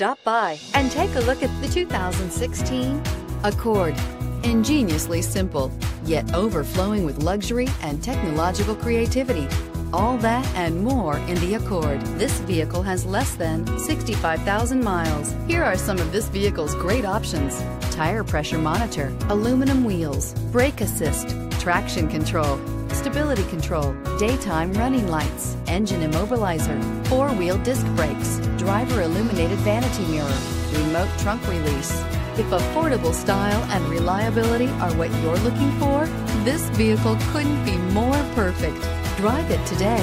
Stop by and take a look at the 2016 Accord. Ingeniously simple, yet overflowing with luxury and technological creativity. All that and more in the Accord. This vehicle has less than 65,000 miles. Here are some of this vehicle's great options: tire pressure monitor, aluminum wheels, brake assist, traction control, stability control, daytime running lights, engine immobilizer, four-wheel disc brakes, driver illuminated vanity mirror, remote trunk release. If affordable style and reliability are what you're looking for, this vehicle couldn't be more perfect. Drive it today.